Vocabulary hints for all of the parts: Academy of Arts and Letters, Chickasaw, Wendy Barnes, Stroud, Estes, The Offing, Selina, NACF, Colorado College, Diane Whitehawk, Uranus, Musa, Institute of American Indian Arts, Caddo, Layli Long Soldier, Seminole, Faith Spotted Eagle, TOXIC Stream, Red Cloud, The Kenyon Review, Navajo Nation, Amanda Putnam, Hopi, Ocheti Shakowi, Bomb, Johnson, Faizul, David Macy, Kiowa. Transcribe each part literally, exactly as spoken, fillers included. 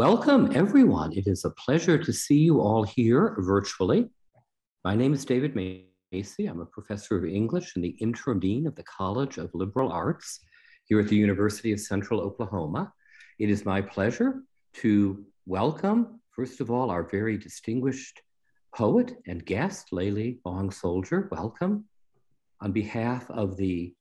Welcome, everyone. It is a pleasure to see you all here virtually. My name is David Macy. I'm a professor of English and the interim dean of the College of Liberal Arts here at the University of Central Oklahoma. It is my pleasure to welcome, first of all, our very distinguished poet and guest, Layli Long Soldier. Welcome. On behalf of the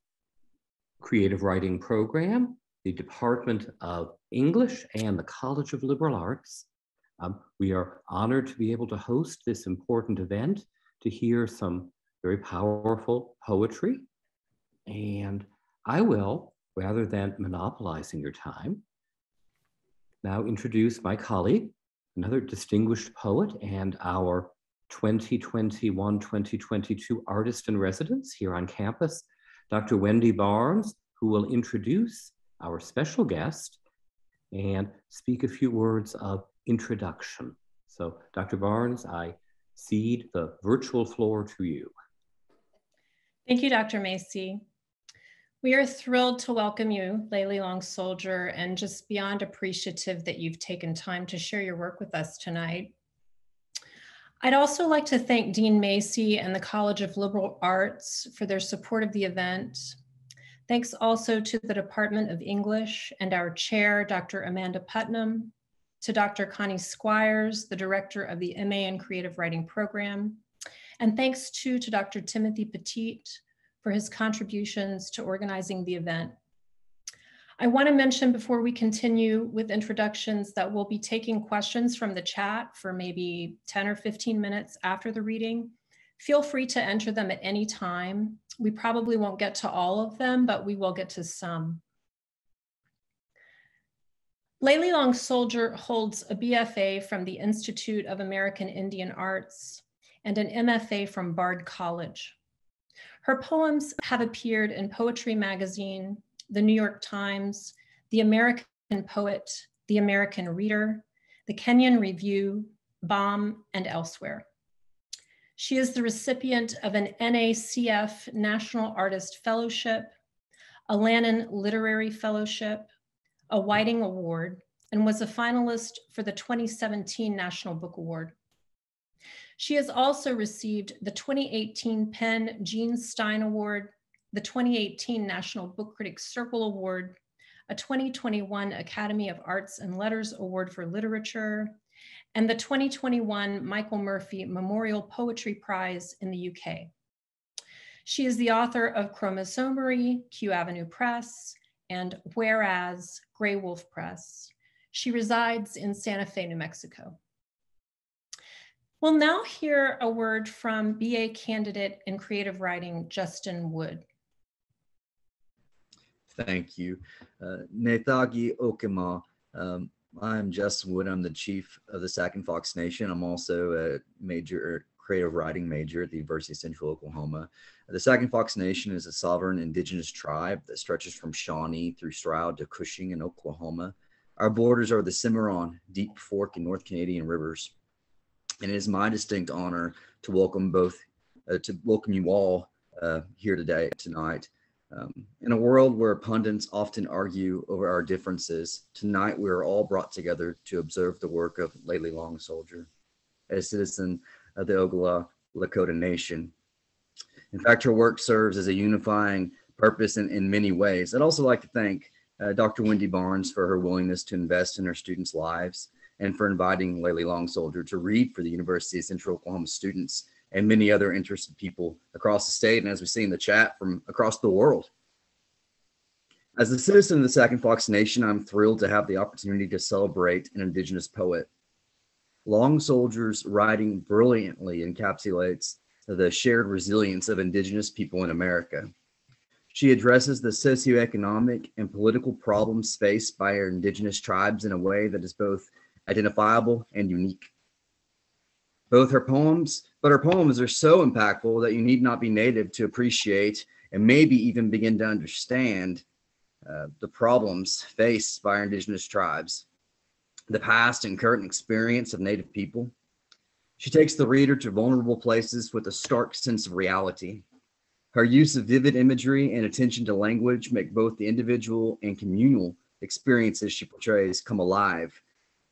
Creative Writing Program, the Department of English, and the College of Liberal Arts, um, we are honored to be able to host this important event to hear some very powerful poetry. And I will, rather than monopolizing your time, now introduce my colleague, another distinguished poet and our twenty twenty-one twenty twenty-two artist in residence here on campus, Doctor Wendy Barnes, who will introduce our special guest and speak a few words of introduction. So Doctor Barnes, I cede the virtual floor to you. Thank you, Doctor Macy. We are thrilled to welcome you, Layli Long Soldier, and just beyond appreciative that you've taken time to share your work with us tonight. I'd also like to thank Dean Macy and the College of Liberal Arts for their support of the event. Thanks also to the Department of English and our chair, Doctor Amanda Putnam, to Doctor Connie Squires, the director of the M A in Creative Writing Program, and thanks too to Doctor Timothy Petit for his contributions to organizing the event. I want to mention before we continue with introductions that we'll be taking questions from the chat for maybe ten or fifteen minutes after the reading. Feel free to enter them at any time. We probably won't get to all of them, but we will get to some. Layli Long Soldier holds a B F A from the Institute of American Indian Arts and an M F A from Bard College. Her poems have appeared in Poetry Magazine, The New York Times, The American Poet, The American Reader, The Kenyon Review, Bomb, and elsewhere. She is the recipient of an N A C F National Artist Fellowship, a Lannan Literary Fellowship, a Whiting Award, and was a finalist for the twenty seventeen National Book Award. She has also received the twenty eighteen PEN Jean Stein Award, the twenty eighteen National Book Critics Circle Award, a twenty twenty-one Academy of Arts and Letters Award for Literature, and the twenty twenty-one Michael Murphy Memorial Poetry Prize in the U K. She is the author of Chromosomory, Q Avenue Press, and Whereas, Gray Wolf Press. She resides in Santa Fe, New Mexico. We'll now hear a word from B A candidate in creative writing, Justin Wood. Thank you. Uh, Nethagi Okema. Um, I'm Justin Wood. I'm the chief of the Sac and Fox Nation. I'm also a major creative writing major at the University of Central Oklahoma. The Sac and Fox Nation is a sovereign indigenous tribe that stretches from Shawnee through Stroud to Cushing in Oklahoma. Our borders are the Cimarron, Deep Fork, and North Canadian rivers. And it is my distinct honor to welcome both, uh, to welcome you all uh, here today, tonight. Um, in a world where pundits often argue over our differences, tonight we are all brought together to observe the work of Layli Long Soldier, a citizen of the Ogallala Lakota Nation. In fact, her work serves as a unifying purpose in, in many ways. I'd also like to thank uh, Doctor Wendy Barnes for her willingness to invest in her students' lives and for inviting Layli Long Soldier to read for the University of Central Oklahoma students and many other interested people across the state, and as we see in the chat, from across the world. As a citizen of the Sac and Fox Nation, I'm thrilled to have the opportunity to celebrate an indigenous poet. Long Soldier's writing brilliantly encapsulates the shared resilience of indigenous people in America. She addresses the socioeconomic and political problems faced by our indigenous tribes in a way that is both identifiable and unique. Both her poems, but her poems are so impactful that you need not be native to appreciate and maybe even begin to understand uh, the problems faced by our indigenous tribes, the past and current experience of native people. She takes the reader to vulnerable places with a stark sense of reality. Her use of vivid imagery and attention to language make both the individual and communal experiences she portrays come alive,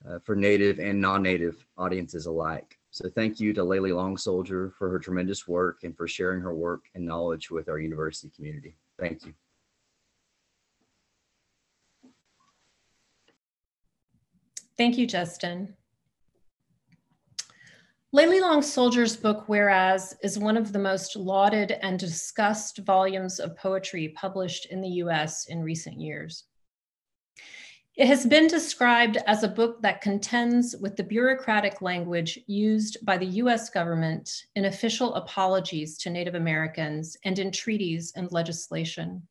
uh, for Native and non-Native audiences alike. So thank you to Layli Long Soldier for her tremendous work and for sharing her work and knowledge with our university community. Thank you. Thank you, Justin. Layli Long Soldier's book, Whereas, is one of the most lauded and discussed volumes of poetry published in the U S in recent years. It has been described as a book that contends with the bureaucratic language used by the U S government in official apologies to Native Americans and in treaties and legislation.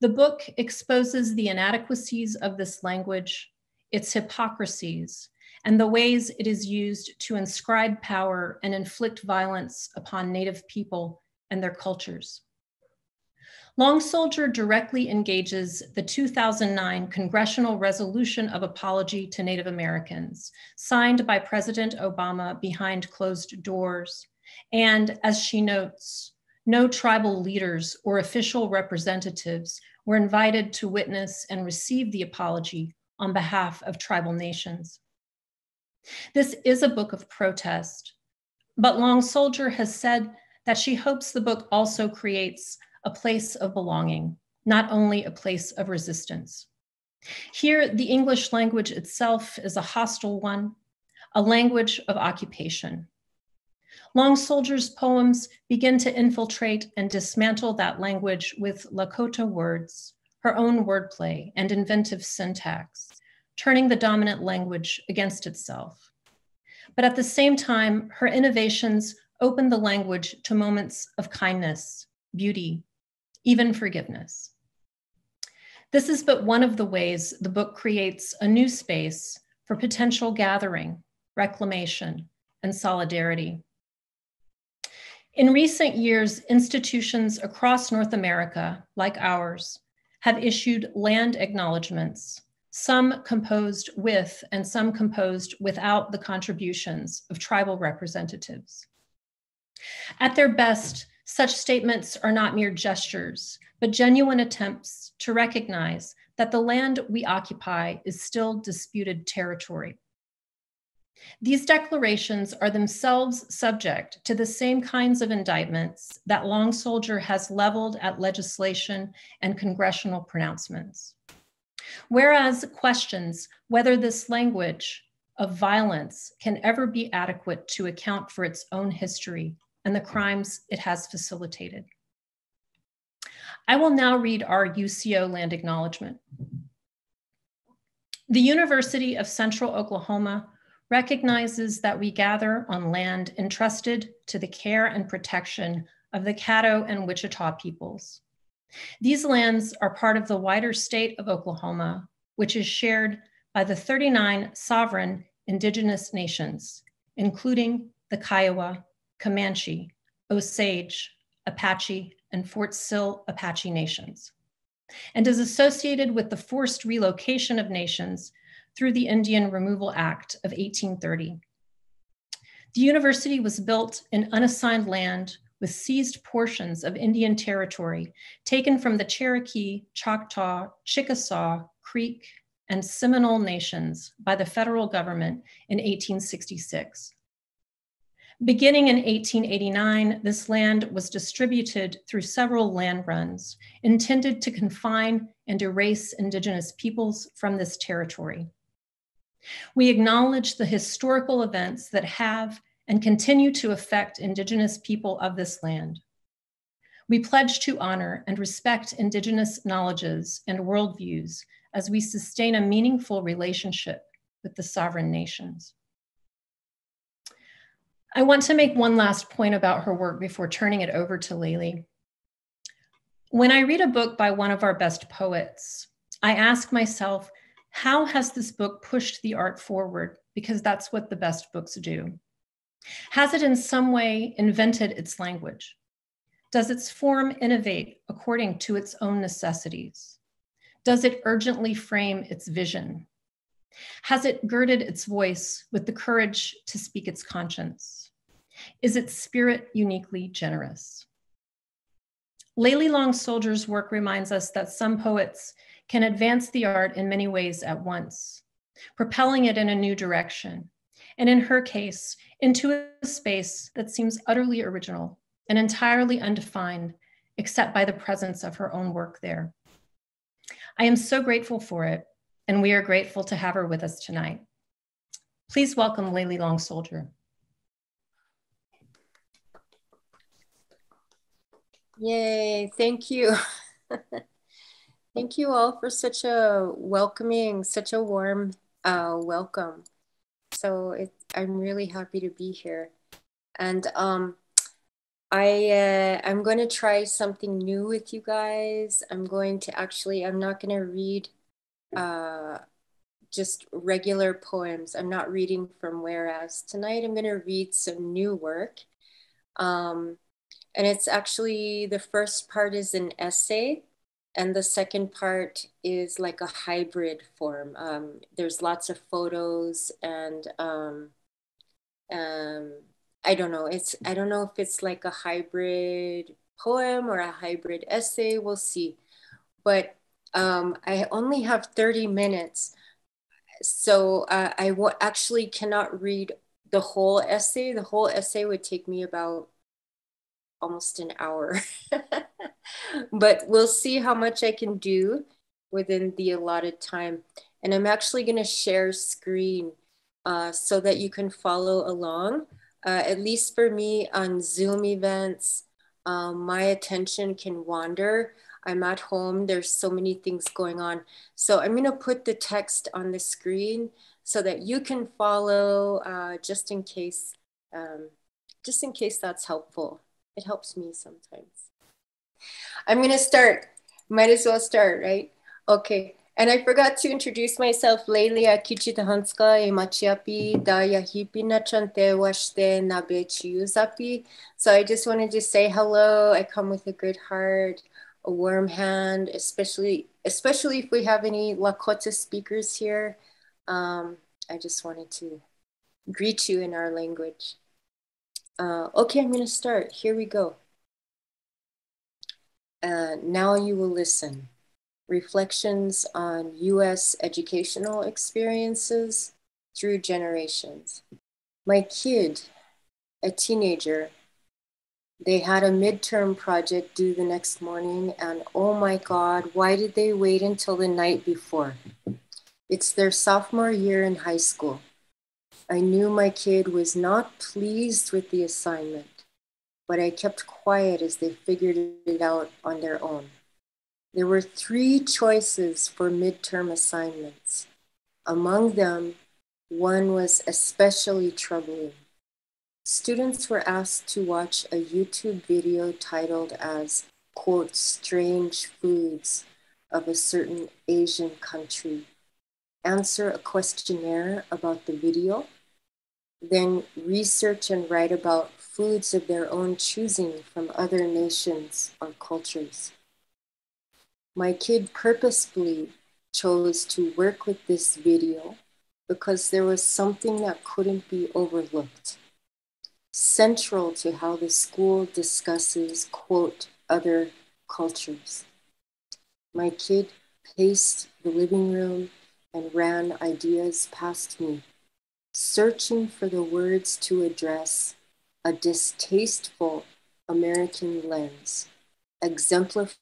The book exposes the inadequacies of this language, its hypocrisies, and the ways it is used to inscribe power and inflict violence upon Native people and their cultures. Long Soldier directly engages the two thousand nine Congressional Resolution of Apology to Native Americans, signed by President Obama behind closed doors, and, as she notes, no tribal leaders or official representatives were invited to witness and receive the apology on behalf of tribal nations. This is a book of protest, but Long Soldier has said that she hopes the book also creates a place of belonging, not only a place of resistance. Here, the English language itself is a hostile one, a language of occupation. Long Soldier's poems begin to infiltrate and dismantle that language with Lakota words, her own wordplay and inventive syntax, turning the dominant language against itself. But at the same time, her innovations open the language to moments of kindness, beauty, even forgiveness. This is but one of the ways the book creates a new space for potential gathering, reclamation, and solidarity. In recent years, institutions across North America, like ours, have issued land acknowledgements, some composed with and some composed without the contributions of tribal representatives. At their best, such statements are not mere gestures, but genuine attempts to recognize that the land we occupy is still disputed territory. These declarations are themselves subject to the same kinds of indictments that Long Soldier has leveled at legislation and congressional pronouncements. Whereas questions whether this language of violence can ever be adequate to account for its own history and the crimes it has facilitated. I will now read our U C O land acknowledgement. The University of Central Oklahoma recognizes that we gather on land entrusted to the care and protection of the Caddo and Wichita peoples. These lands are part of the wider state of Oklahoma, which is shared by the thirty-nine sovereign indigenous nations, including the Kiowa, Comanche, Osage, Apache, and Fort Sill Apache nations, and is associated with the forced relocation of nations through the Indian Removal Act of eighteen thirty. The university was built in unassigned land with seized portions of Indian territory taken from the Cherokee, Choctaw, Chickasaw, Creek, and Seminole nations by the federal government in eighteen sixty-six. Beginning in eighteen eighty-nine, this land was distributed through several land runs intended to confine and erase indigenous peoples from this territory. We acknowledge the historical events that have and continue to affect indigenous people of this land. We pledge to honor and respect indigenous knowledges and worldviews as we sustain a meaningful relationship with the sovereign nations. I want to make one last point about her work before turning it over to Layli. When I read a book by one of our best poets, I ask myself, how has this book pushed the art forward? Because that's what the best books do. Has it in some way invented its language? Does its form innovate according to its own necessities? Does it urgently frame its vision? Has it girded its voice with the courage to speak its conscience? Is its spirit uniquely generous? Layli Long Soldier's work reminds us that some poets can advance the art in many ways at once, propelling it in a new direction, and in her case, into a space that seems utterly original and entirely undefined, except by the presence of her own work there. I am so grateful for it, and we are grateful to have her with us tonight. Please welcome Layli Long Soldier. Yay, thank you. Thank you all for such a welcoming, such a warm uh, welcome. So it, I'm really happy to be here. And um, I, uh, I'm going to try something new with you guys. I'm going to actually, I'm not going to read uh, just regular poems. I'm not reading from Whereas. Tonight I'm going to read some new work. Um, and it's actually, the first part is an essay. And the second part is like a hybrid form. Um, there's lots of photos and um, um, I don't know. It's I don't know if it's like a hybrid poem or a hybrid essay. We'll see. But um, I only have thirty minutes. So uh, I w actually cannot read the whole essay. The whole essay would take me about almost an hour. But we'll see how much I can do within the allotted time. And I'm actually going to share screen uh, so that you can follow along. Uh, at least for me on Zoom events, um, my attention can wander. I'm at home. There's so many things going on. So I'm going to put the text on the screen so that you can follow uh, just in case, um, just in case that's helpful. It helps me sometimes. I'm going to start. Might as well start, right? Okay. And I forgot to introduce myself. Layli Akichitahanska e Machiapi Daya Hipina Chante Washte Nabe Chiuzapi. So I just wanted to say hello. I come with a good heart, a warm hand, especially especially if we have any Lakota speakers here. Um, I just wanted to greet you in our language. Uh, okay, I'm going to start. Here we go. Uh, now you will listen. Reflections on U S educational experiences through generations. My kid, a teenager, they had a midterm project due the next morning, and oh my God, why did they wait until the night before? It's their sophomore year in high school. I knew my kid was not pleased with the assignment, but I kept quiet as they figured it out on their own. There were three choices for midterm assignments. Among them, one was especially troubling. Students were asked to watch a YouTube video titled as, quote, strange foods of a certain Asian country. Answer a questionnaire about the video, then research and write about foods of their own choosing from other nations or cultures. My kid purposefully chose to work with this video because there was something that couldn't be overlooked. Central to how the school discusses, quote, other cultures. My kid paced the living room and ran ideas past me, searching for the words to address a distasteful American lens, exemplified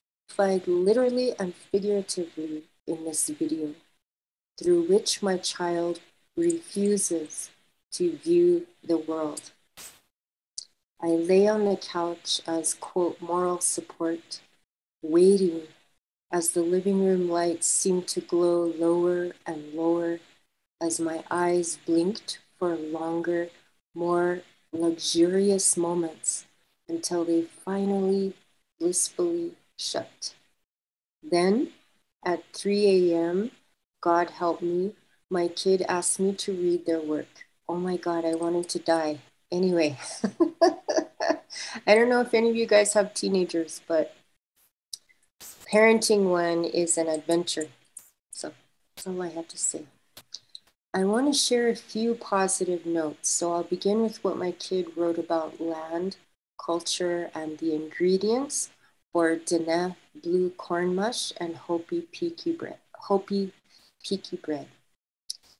literally and figuratively in this video, through which my child refuses to view the world. I lay on the couch as, quote, moral support, waiting as the living room lights seemed to glow lower and lower, as my eyes blinked for longer, more luxurious moments until they finally blissfully shut. Then at three A M, God help me, my kid asked me to read their work. Oh my God, I wanted to die. Anyway, I don't know if any of you guys have teenagers, but parenting one is an adventure. So that's all I have to say. I want to share a few positive notes. So I'll begin with what my kid wrote about land, culture, and the ingredients for Diné blue corn mush and Hopi piki bread. Hopi piki bread.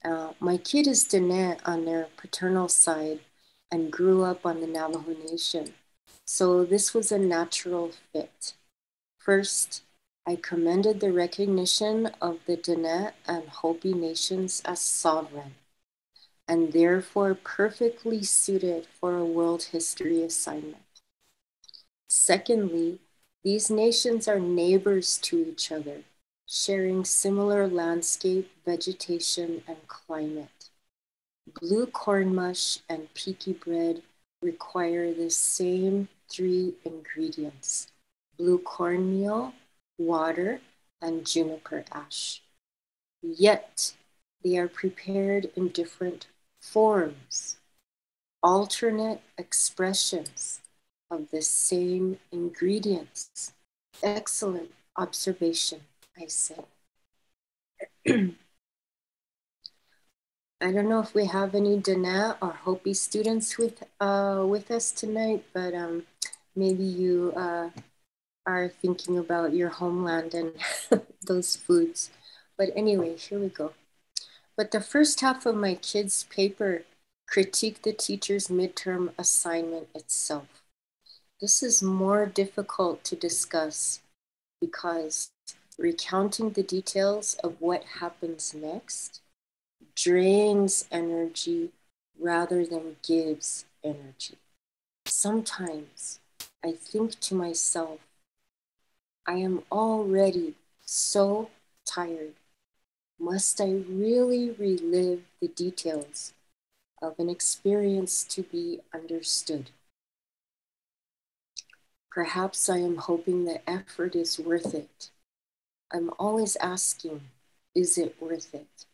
Uh, my kid is Diné on their paternal side and grew up on the Navajo Nation. So this was a natural fit. First, I commended the recognition of the Diné and Hopi nations as sovereign, and therefore perfectly suited for a world history assignment. Secondly, these nations are neighbors to each other, sharing similar landscape, vegetation, and climate. Blue corn mush and peaky bread require the same three ingredients: blue cornmeal, water, and juniper ash. Yet, they are prepared in different forms, alternate expressions of the same ingredients. Excellent observation, I said. I don't know if we have any Diné or Hopi students with, uh, with us tonight, but um, maybe you uh, are thinking about your homeland and those foods. But anyway, here we go. But the first half of my kid's paper critiqued the teacher's midterm assignment itself. This is more difficult to discuss because recounting the details of what happens next drains energy rather than gives energy. Sometimes I think to myself, I am already so tired. Must I really relive the details of an experience to be understood? Perhaps I am hoping the effort is worth it. I'm always asking, is it worth it?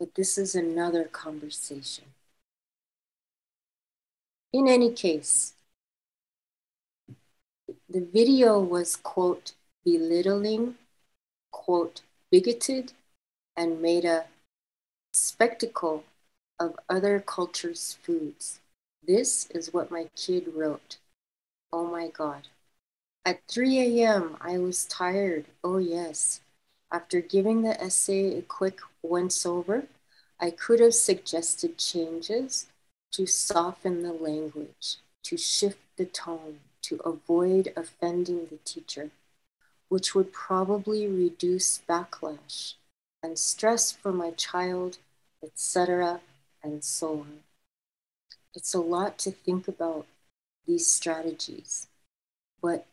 But this is another conversation. In any case, the video was, quote, belittling, quote, bigoted, and made a spectacle of other cultures' foods. This is what my kid wrote. Oh my God. At three A M, I was tired. Oh yes. After giving the essay a quick once over, I could have suggested changes to soften the language, to shift the tone, to avoid offending the teacher, which would probably reduce backlash and stress for my child, et cetera, and so on. It's a lot to think about these strategies, but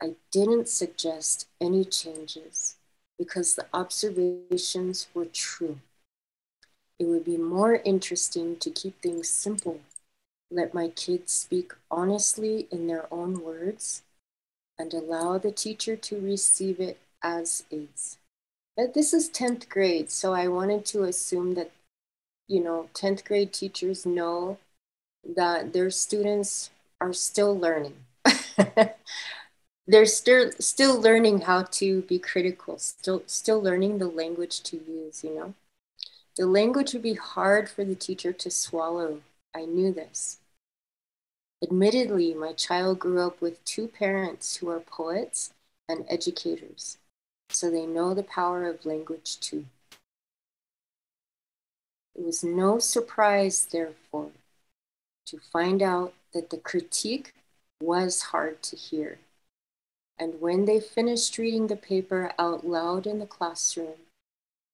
I didn't suggest any changes because the observations were true. It would be more interesting to keep things simple, let my kids speak honestly in their own words, and allow the teacher to receive it as is. But this is tenth grade, so I wanted to assume that, you know, tenth grade teachers know that their students are still learning. They're still still learning how to be critical, still still learning the language to use, you know. The language would be hard for the teacher to swallow. I knew this. Admittedly, my child grew up with two parents who are poets and educators, so they know the power of language too. It was no surprise, therefore, to find out that the critique was hard to hear. And when they finished reading the paper out loud in the classroom,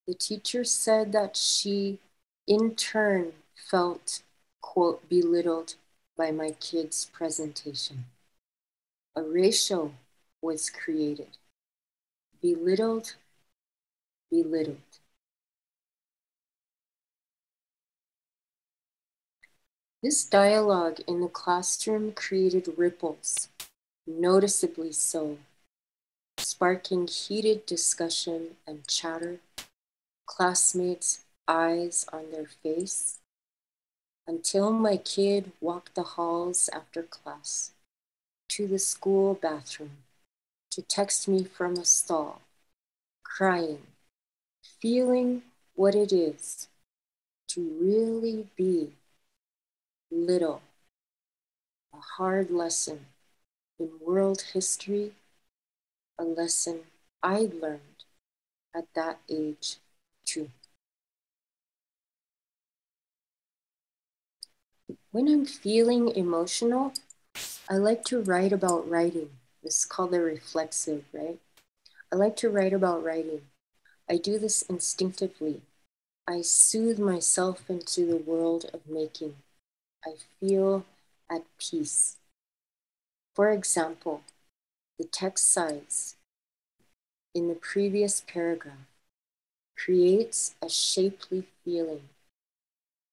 the teacher said that she, in turn, felt, quote, belittled by my kid's presentation. A ratio was created. Belittled, belittled. This dialogue in the classroom created ripples, noticeably so, sparking heated discussion and chatter, classmates' eyes on their face, until my kid walked the halls after class, to the school bathroom, to text me from a stall, crying, feeling what it is to really be little, a hard lesson in world history, a lesson I learned at that age too. When I'm feeling emotional, I like to write about writing. This is called the reflexive, right? I like to write about writing. I do this instinctively. I soothe myself into the world of making. I feel at peace. For example, the text size in the previous paragraph creates a shapely feeling.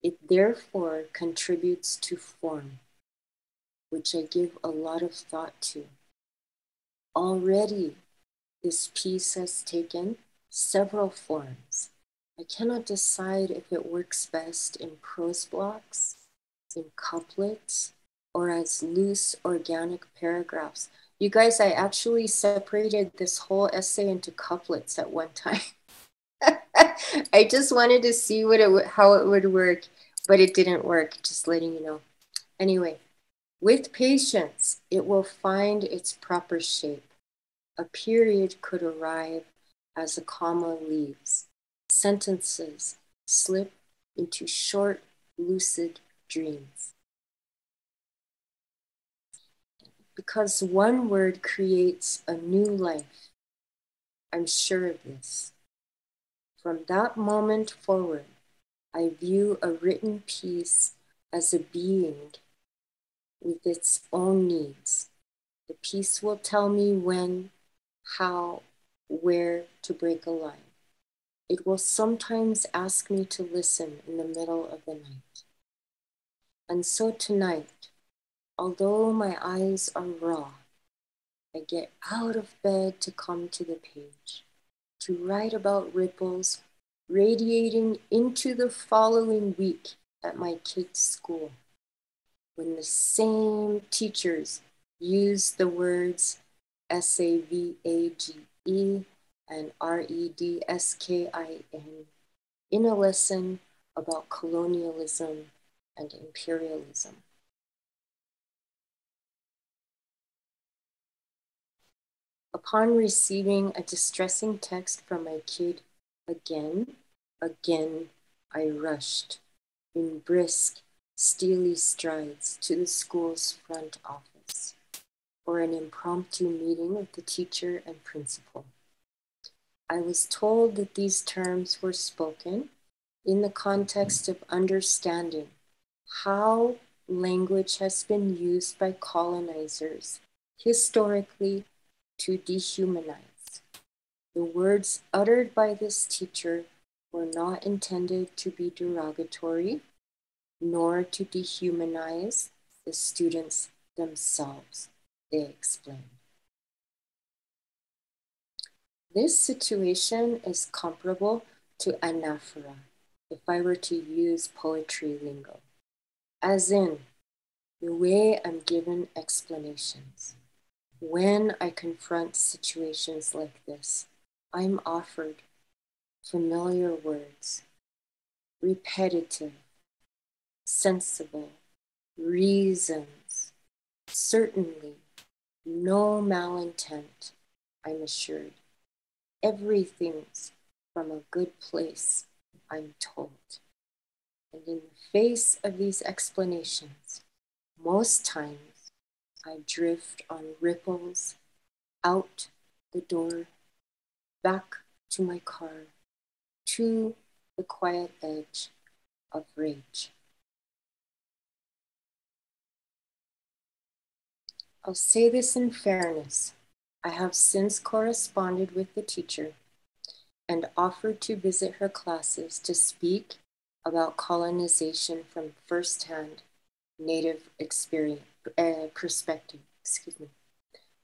It therefore contributes to form, which I give a lot of thought to. Already, this piece has taken several forms. I cannot decide if it works best in prose blocks, in couplets, or as loose organic paragraphs. You guys, I actually separated this whole essay into couplets at one time. I just wanted to see what it, how it would work, but it didn't work, just letting you know. Anyway, with patience, it will find its proper shape. A period could arrive as a comma leaves. Sentences slip into short, lucid dreams. Because one word creates a new life. I'm sure of this. From that moment forward, I view a written piece as a being with its own needs. The piece will tell me when, how, where to break a line. It will sometimes ask me to listen in the middle of the night. And so tonight, although my eyes are raw, I get out of bed to come to the page, to write about ripples radiating into the following week at my kids' school, when the same teachers use the words S A V A G E and R E D S K I N in a lesson about colonialism and imperialism. Upon receiving a distressing text from my kid again, again, I rushed in brisk, steely strides to the school's front office for an impromptu meeting with the teacher and principal. I was told that these terms were spoken in the context of understanding how language has been used by colonizers historically to dehumanize. The words uttered by this teacher were not intended to be derogatory, nor to dehumanize the students themselves, they explained. This situation is comparable to anaphora, if I were to use poetry lingo, as in the way I'm given explanations. When I confront situations like this, I'm offered familiar words, repetitive, sensible, reasons, certainly, no malintent, I'm assured. Everything's from a good place, I'm told. And in the face of these explanations, most times, I drift on ripples, out the door, back to my car, to the quiet edge of rage. I'll say this in fairness. I have since corresponded with the teacher and offered to visit her classes to speak about colonization from firsthand Native experience. Uh, perspective, excuse me.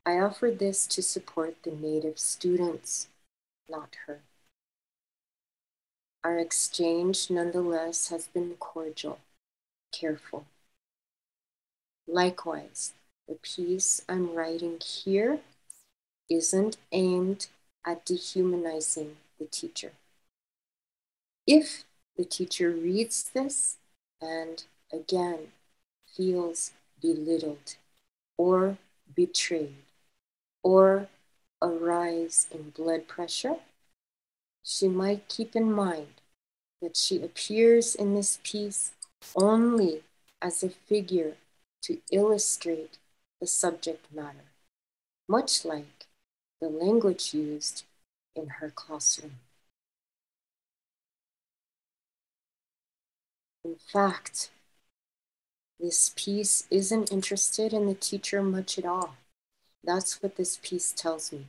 I offered this to support the Native students, not her. Our exchange, nonetheless, has been cordial, careful. Likewise, the piece I'm writing here isn't aimed at dehumanizing the teacher. If the teacher reads this and, again, feels belittled, or betrayed, or a rise in blood pressure, she might keep in mind that she appears in this piece only as a figure to illustrate the subject matter, much like the language used in her classroom. In fact, this piece isn't interested in the teacher much at all. That's what this piece tells me.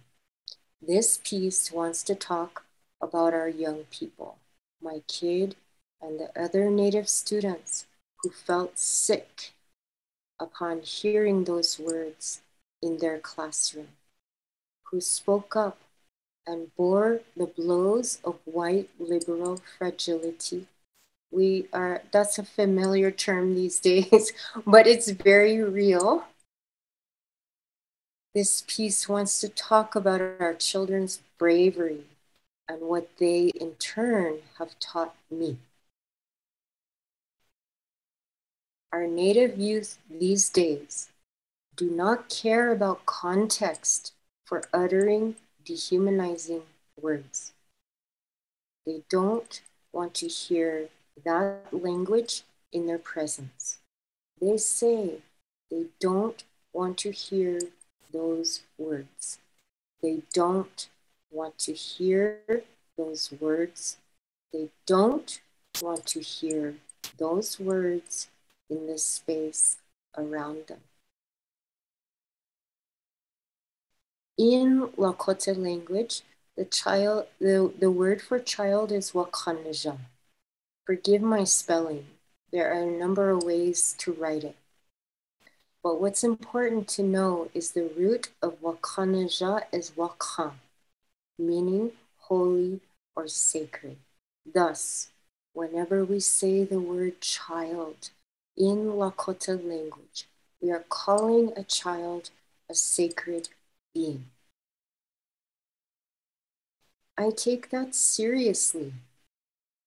This piece wants to talk about our young people, my kid and the other Native students who felt sick upon hearing those words in their classroom, who spoke up and bore the blows of white liberal fragility. We are, that's a familiar term these days, but it's very real. This piece wants to talk about our children's bravery and what they in turn have taught me. Our Native youth these days do not care about context for uttering dehumanizing words. They don't want to hear that language in their presence. They say they don't want to hear those words. They don't want to hear those words. They don't want to hear those words in the space around them. In Lakota language, the child, the, the word for child is wakanajan. Forgive my spelling. There are a number of ways to write it. But what's important to know is the root of wakanaja is wakan, meaning holy or sacred. Thus, whenever we say the word child in Lakota language, we are calling a child a sacred being. I take that seriously.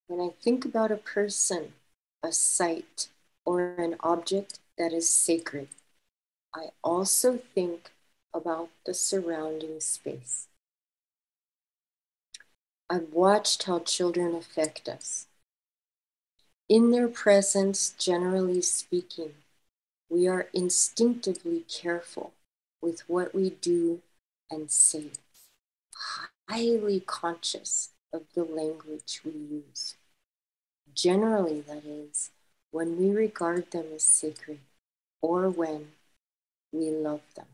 When I think about a person, a site, or an object that is sacred, I also think about the surrounding space. I've watched how children affect us. In their presence, generally speaking, we are instinctively careful with what we do and say, highly conscious of the language we use. Generally, that is, when we regard them as sacred or when we love them.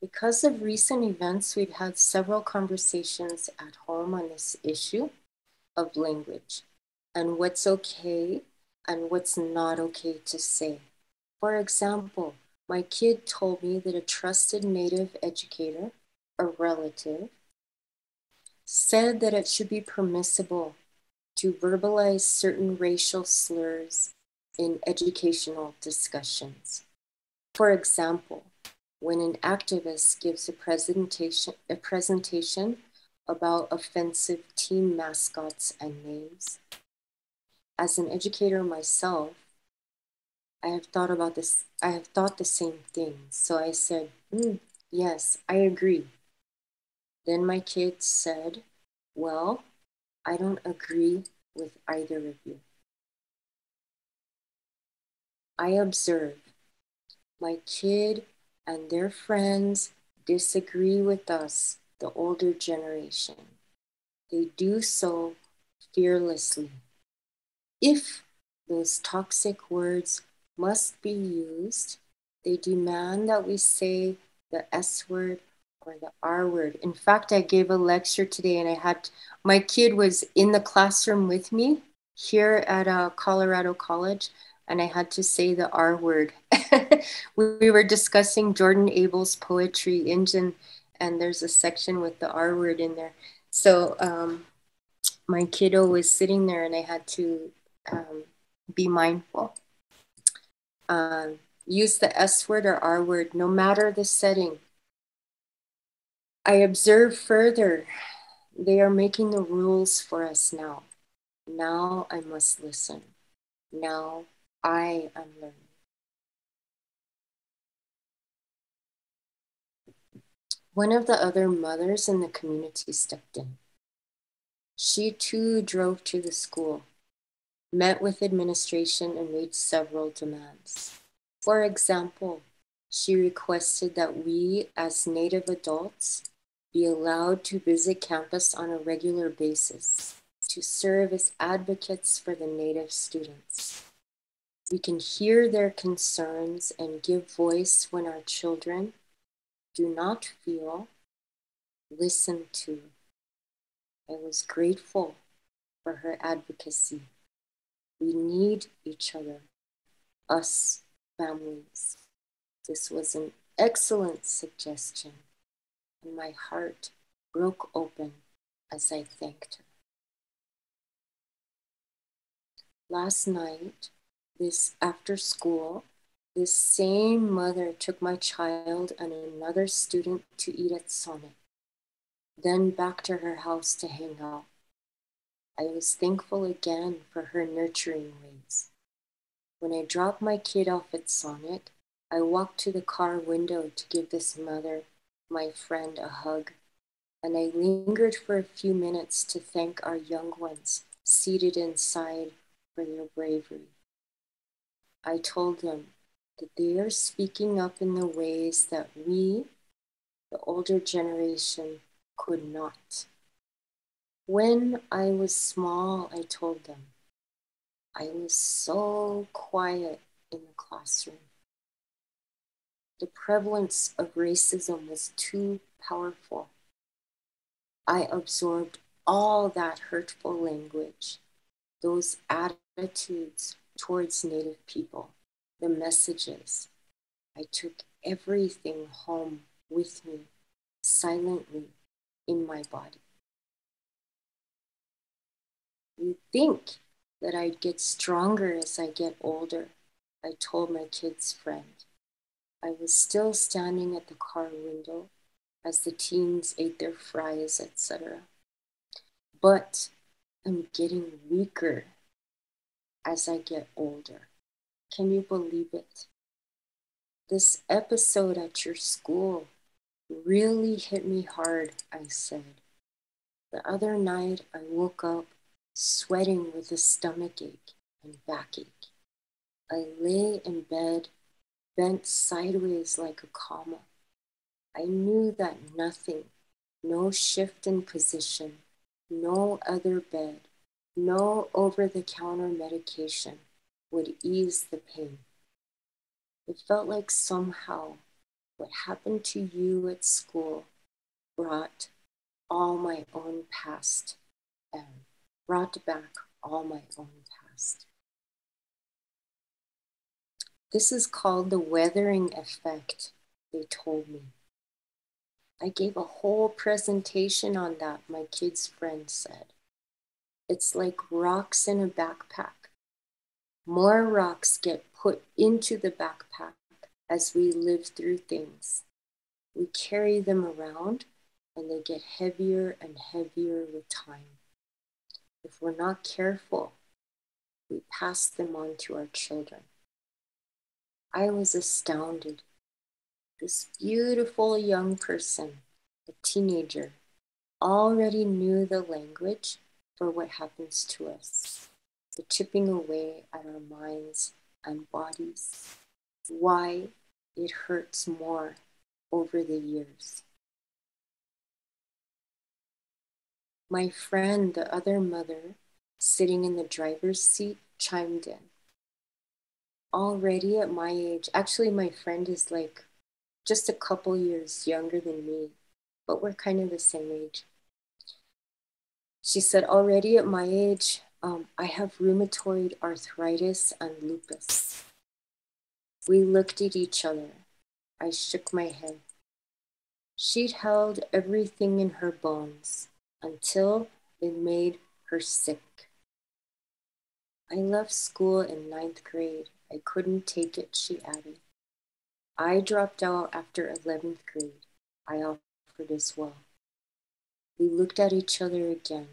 Because of recent events, we've had several conversations at home on this issue of language and what's okay and what's not okay to say. For example, my kid told me that a trusted Native educator, a relative, said that it should be permissible to verbalize certain racial slurs in educational discussions. For example, when an activist gives a presentation, a presentation about offensive team mascots and names. As an educator myself, I have thought about this, I have thought the same thing. So I said, mm, yes, I agree. Then my kid said, well, I don't agree with either of you. I observe my kid and their friends disagree with us, the older generation. They do so fearlessly. If those toxic words must be used, they demand that we say the S word or the R word. In fact, I gave a lecture today and I had, my kid was in the classroom with me here at uh, Colorado College, and I had to say the R word. We were discussing Jordan Abel's Poetry Engine, and there's a section with the R word in there. So um, my kiddo was sitting there and I had to um, be mindful. Uh, use the S word or R word, no matter the setting. I observe further, they are making the rules for us now. Now I must listen. Now I am learning. One of the other mothers in the community stepped in. She too drove to the school, met with administration, and made several demands. For example, she requested that we as Native adults be allowed to visit campus on a regular basis to serve as advocates for the Native students. We can hear their concerns and give voice when our children do not feel listened to. I was grateful for her advocacy. We need each other, us families. This was an excellent suggestion, and my heart broke open as I thanked her. Last night, this after school, this same mother took my child and another student to eat at Sonic, then back to her house to hang out. I was thankful again for her nurturing ways. When I dropped my kid off at Sonic, I walked to the car window to give this mother, my friend, a hug, and I lingered for a few minutes to thank our young ones seated inside for their bravery. I told them that they are speaking up in the ways that we, the older generation, could not. When I was small, I told them, I was so quiet in the classroom. The prevalence of racism was too powerful. I absorbed all that hurtful language, those attitudes towards Native people, the messages. I took everything home with me, silently, in my body. You'd think that I'd get stronger as I get older, I told my kid's friend. I was still standing at the car window as the teens ate their fries, et cetera. But I'm getting weaker as I get older. Can you believe it? This episode at your school really hit me hard, I said. The other night, I woke up sweating with a stomachache and backache. I lay in bed, bent sideways like a comma. I knew that nothing, no shift in position, no other bed, no over-the-counter medication would ease the pain. It felt like somehow what happened to you at school brought all my own past and brought back all my own past. This is called the weathering effect, they told me. I gave a whole presentation on that, my kid's friend said. It's like rocks in a backpack. More rocks get put into the backpack as we live through things. We carry them around and they get heavier and heavier with time. If we're not careful, we pass them on to our children. I was astounded. This beautiful young person, a teenager, already knew the language for what happens to us, the chipping away at our minds and bodies, why it hurts more over the years. My friend, the other mother, sitting in the driver's seat, chimed in. Already at my age, actually my friend is like just a couple years younger than me, but we're kind of the same age. She said, already at my age, um, I have rheumatoid arthritis and lupus. We looked at each other. I shook my head. She'd held everything in her bones until it made her sick. I left school in ninth grade. I couldn't take it, she added. I dropped out after eleventh grade. I offered as well. We looked at each other again,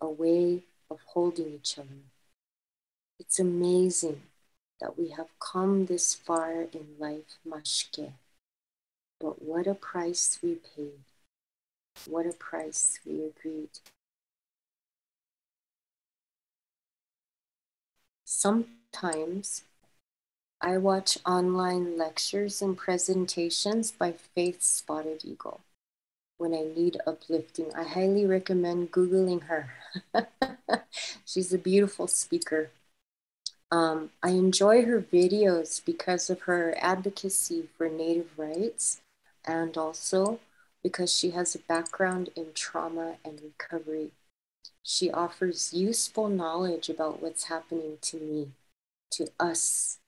a way of holding each other. It's amazing that we have come this far in life, Mashke. But what a price we paid. What a price we agreed. Sometimes I watch online lectures and presentations by Faith Spotted Eagle when I need uplifting. I highly recommend Googling her. She's a beautiful speaker. Um, I enjoy her videos because of her advocacy for Native rights, and also because she has a background in trauma and recovery. She offers useful knowledge about what's happening to me, to us.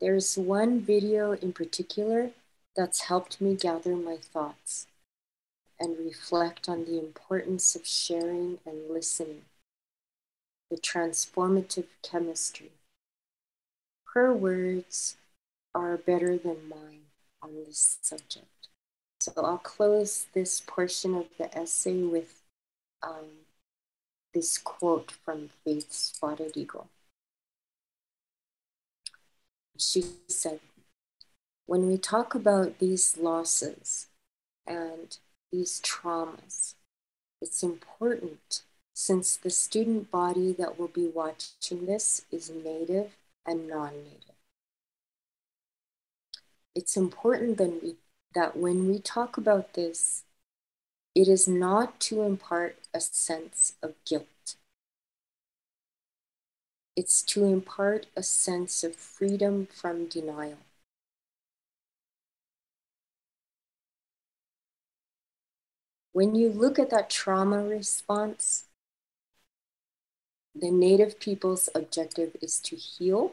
There's one video in particular that's helped me gather my thoughts and reflect on the importance of sharing and listening, the transformative chemistry. Her words are better than mine on this subject. So I'll close this portion of the essay with um, this quote from Faith Spotted Eagle. She said, when we talk about these losses and these traumas, it's important since the student body that will be watching this is Native and non-Native. It's important that, we, that when we talk about this, it is not to impart a sense of guilt. It's to impart a sense of freedom from denial. When you look at that trauma response, the Native people's objective is to heal.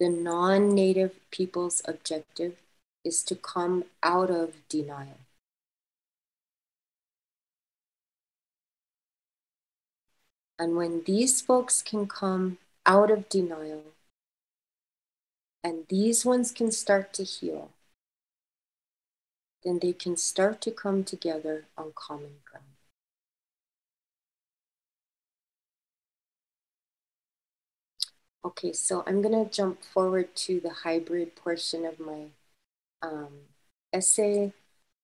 The non-Native people's objective is to come out of denial. And when these folks can come out of denial, and these ones can start to heal, then they can start to come together on common ground. Okay, so I'm gonna jump forward to the hybrid portion of my um, essay,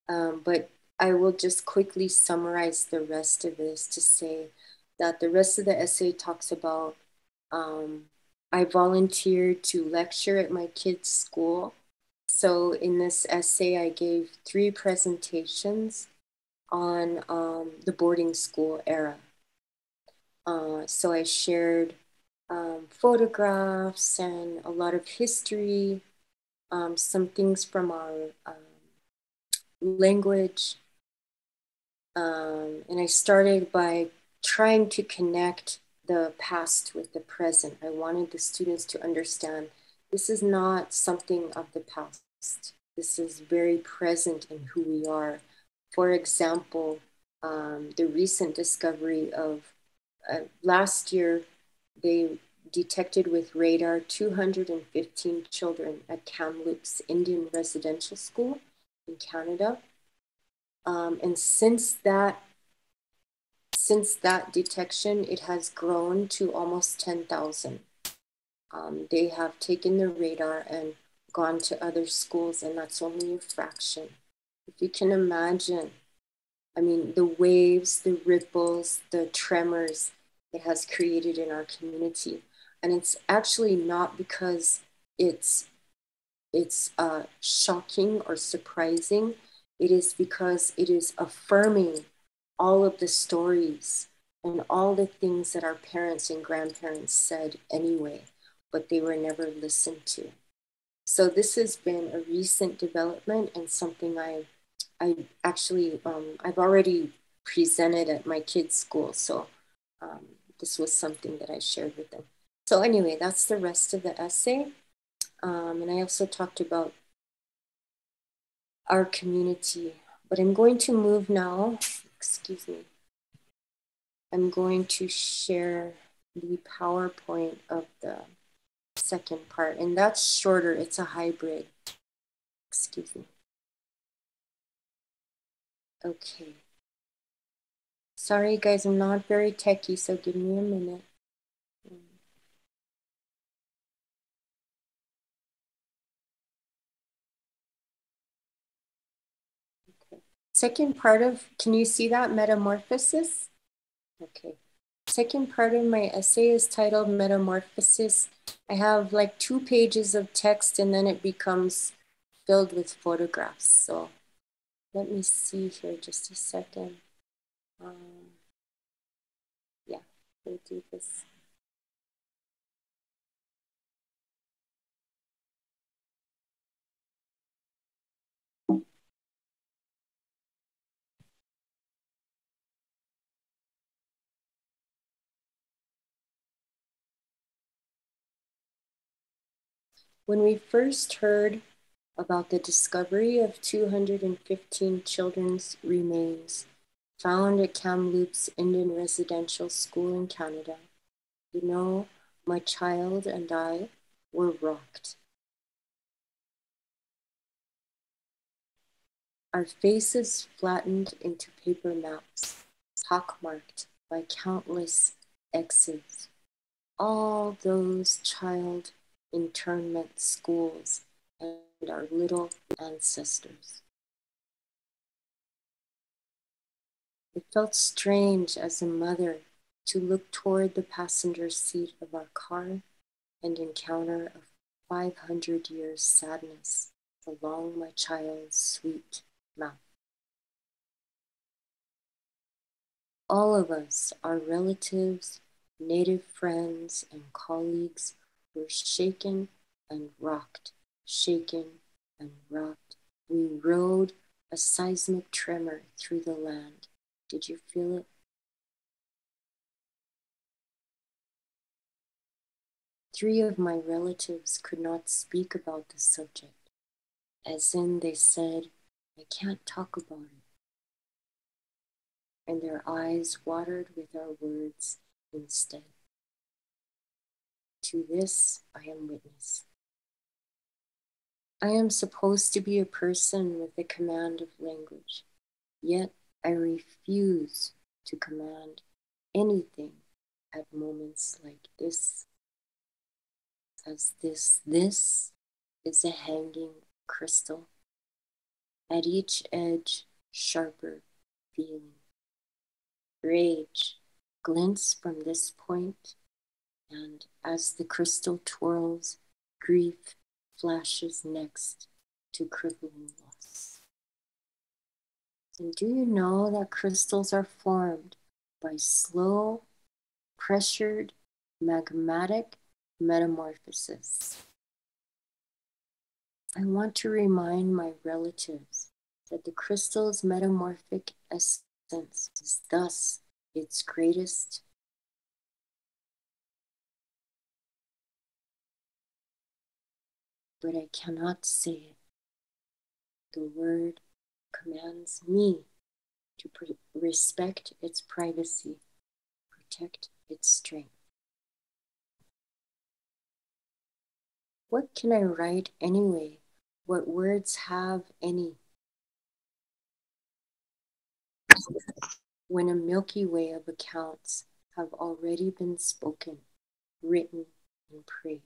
um, but I will just quickly summarize the rest of this to say that the rest of the essay talks about, um, I volunteered to lecture at my kids' school. So in this essay, I gave three presentations on um, the boarding school era. Uh, so I shared um, photographs and a lot of history, um, some things from our um, language. Um, and I started by trying to connect the past with the present. I wanted the students to understand this is not something of the past. This is very present in who we are. For example, um, the recent discovery of uh, last year, they detected with radar two hundred fifteen children at Kamloops Indian Residential School in Canada. Um, and since that Since that detection, it has grown to almost ten thousand. Um, they have taken the radar and gone to other schools, and that's only a fraction. If you can imagine, I mean, the waves, the ripples, the tremors it has created in our community. And it's actually not because it's, it's uh, shocking or surprising. It is because it is affirming all of the stories and all the things that our parents and grandparents said anyway, but they were never listened to. So this has been a recent development and something I, I actually, um, I've already presented at my kids' school. So um, this was something that I shared with them. So anyway, that's the rest of the essay. Um, and I also talked about our community, but I'm going to move now. Excuse me, I'm going to share the PowerPoint of the second part, and that's shorter, it's a hybrid. Excuse me. Okay. Sorry guys, I'm not very techie, so give me a minute. Second part of, can you see that metamorphosis? Okay, second part of my essay is titled Metamorphosis. I have like two pages of text and then it becomes filled with photographs. So let me see here just a second. Um, yeah, we'll do this. When we first heard about the discovery of two hundred fifteen children's remains found at Kamloops Indian Residential School in Canada, you know, my child and I were rocked. Our faces flattened into paper maps, pockmarked by countless X's. All those child internment schools and our little ancestors. It felt strange as a mother to look toward the passenger seat of our car and encounter a five hundred years sadness along my child's sweet mouth. All of us, our relatives, native friends, and colleagues were shaken and rocked, shaken and rocked. We rode a seismic tremor through the land. Did you feel it? Three of my relatives could not speak about the subject, as in they said, I can't talk about it. And their eyes watered with our words instead. To this, I am witness. I am supposed to be a person with the command of language, yet I refuse to command anything at moments like this, as this, this is a hanging crystal, at each edge sharper feeling. Rage glints from this point, and as the crystal twirls, grief flashes next to crippling loss. And do you know that crystals are formed by slow, pressured, magmatic metamorphosis? I want to remind my relatives that the crystal's metamorphic essence is thus its greatest but I cannot say it. The word commands me to respect its privacy, protect its strength. What can I write anyway? What words have any? When a Milky Way of accounts have already been spoken, written, and prayed.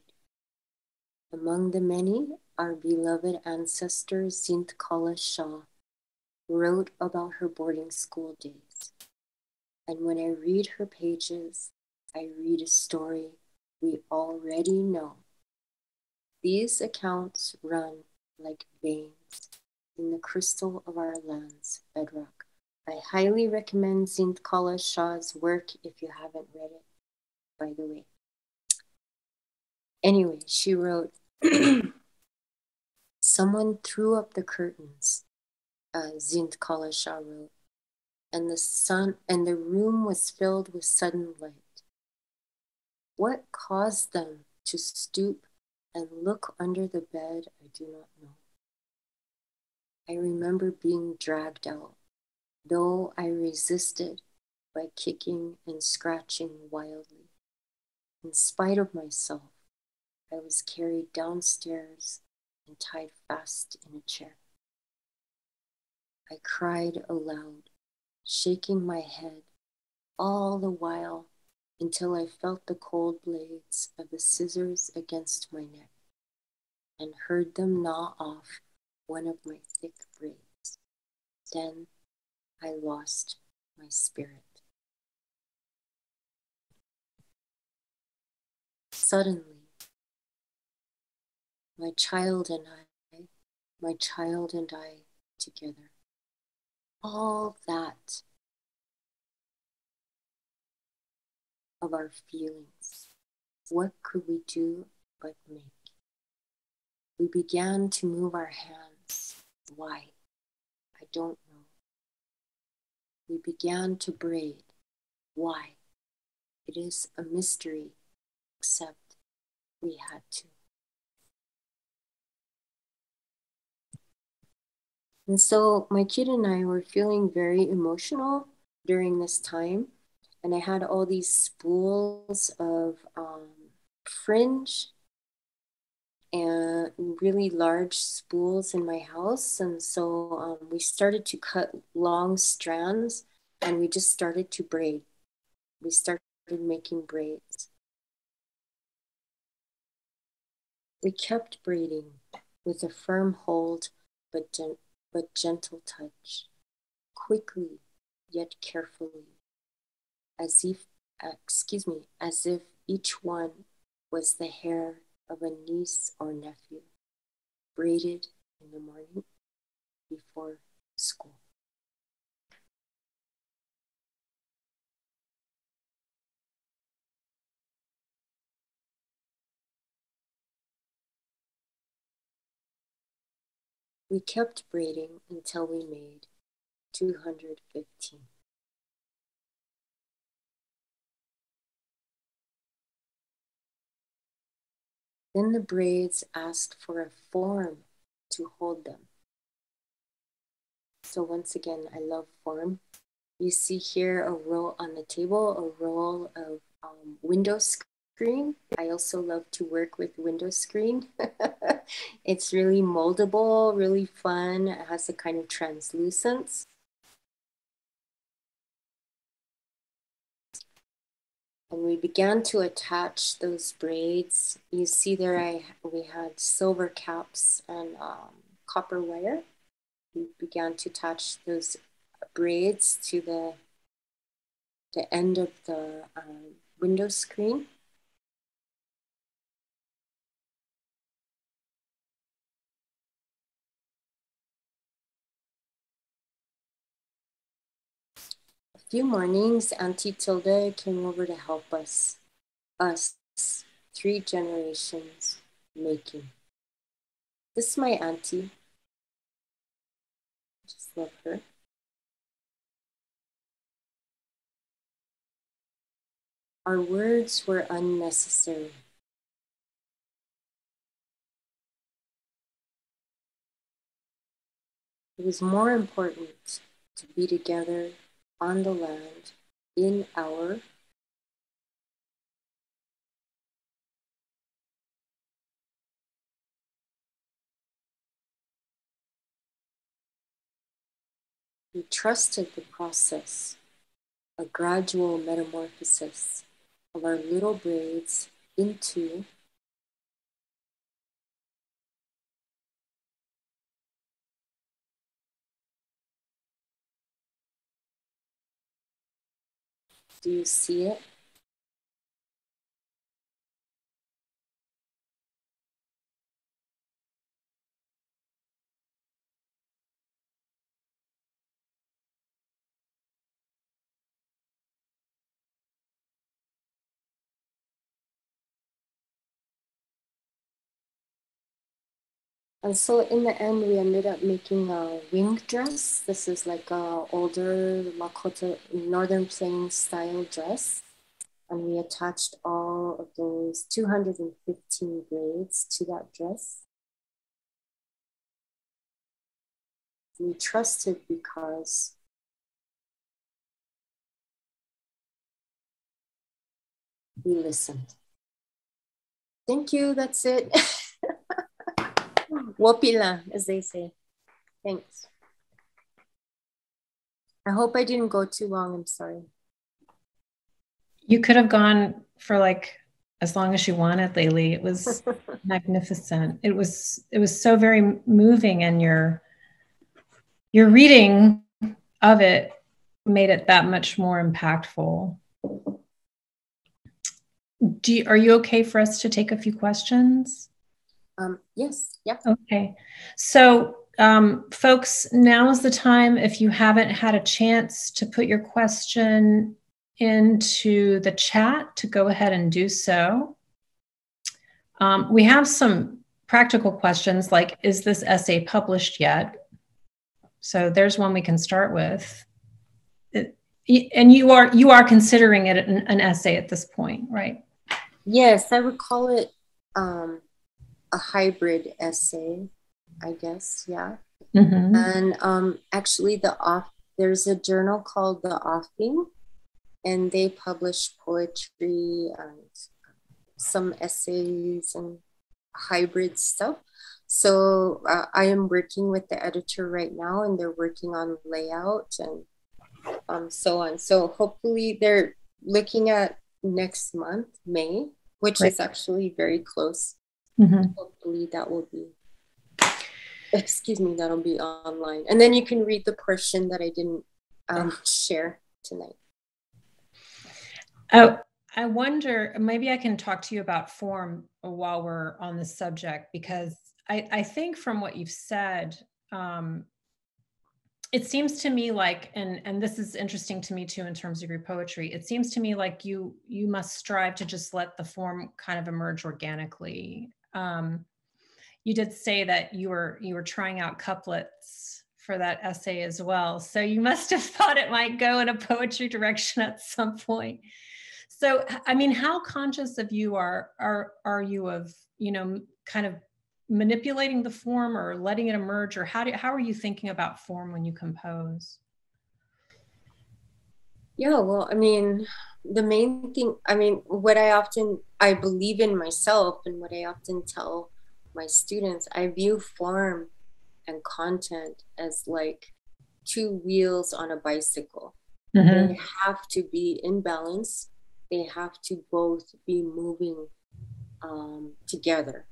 Among the many, our beloved ancestor Zitkala Sa wrote about her boarding school days. And when I read her pages, I read a story we already know. These accounts run like veins in the crystal of our land's bedrock. I highly recommend Zitkala Sa's work if you haven't read it, by the way. Anyway, she wrote, someone threw up the curtains, uh, Zitkala Sa wrote, and the sun and the room was filled with sudden light. What caused them to stoop and look under the bed, I do not know. I remember being dragged out, though I resisted by kicking and scratching wildly. In spite of myself, I was carried downstairs and tied fast in a chair. I cried aloud, shaking my head all the while until I felt the cold blades of the scissors against my neck and heard them gnaw off one of my thick braids. Then I lost my spirit. suddenly, my child and I, my child and I together. All that of our feelings. What could we do but make? We began to move our hands. Why? I don't know. We began to braid. Why? It is a mystery, except we had to. And so my kid and I were feeling very emotional during this time. And I had all these spools of um, fringe and really large spools in my house. And so um, we started to cut long strands and we just started to braid. We started making braids. We kept braiding with a firm hold, but gen- but gentle touch, quickly yet carefully. As if, uh, excuse me, as if each one was the hair of a niece or nephew, braided in the morning before school. We kept braiding until we made two hundred fifteen. Then the braids asked for a form to hold them. So once again, I love form. You see here a roll on the table, a roll of um, window screen. I also love to work with window screen. It's really moldable, really fun. It has a kind of translucence. And we began to attach those braids. You see there, I we had silver caps and um, copper wire. We began to attach those braids to the, the end of the um, window screen. Few mornings, Auntie Tilda came over to help us, us three generations making. This is my auntie. Just love her. Our words were unnecessary. It was more important to be together on the land, in our, we trusted the process, a gradual metamorphosis of our little braids into do you see it? And so in the end, we ended up making a wing dress. This is like an older Lakota Northern Plains style dress. And we attached all of those two hundred fifteen braids to that dress. We trusted because we listened. Thank you, that's it. Wopila, as they say. Thanks. I hope I didn't go too long. I'm sorry. You could have gone for like as long as you wanted, Layli. It was magnificent. It was it was so very moving, and your your reading of it made it that much more impactful. do you, are you okay for us to take a few questions? Um, yes. Yep. Okay. So um, folks, now is the time, if you haven't had a chance to put your question into the chat, to go ahead and do so. Um, we have some practical questions like, is this essay published yet? So there's one we can start with. It, and you are, you are considering it an, an essay at this point, right? Yes, I would call it um, a hybrid essay, I guess, yeah. Mm-hmm. And um, actually the off, there's a journal called The Offing, and they publish poetry, um, some essays and hybrid stuff. So uh, I am working with the editor right now, and they're working on layout and um, so on. So hopefully they're looking at next month, May, which right. is actually very close. Mm-hmm. Hopefully that will be, excuse me, that'll be online. And then you can read the portion that I didn't um, share tonight. Oh, I wonder, maybe I can talk to you about form while we're on this subject, because I, I think from what you've said, um, it seems to me like, and, and this is interesting to me too in terms of your poetry, it seems to me like you, you must strive to just let the form kind of emerge organically. Um, you did say that you were, you were trying out couplets for that essay as well. So you must have thought it might go in a poetry direction at some point. So, I mean, how conscious of you are, are, are you of, you know, kind of manipulating the form or letting it emerge, or how do, how are you thinking about form when you compose? Yeah, well, I mean, the main thing, I mean, what I often, I believe in myself and what I often tell my students, I view form and content as like two wheels on a bicycle. Mm-hmm. They have to be in balance. They have to both be moving um, together.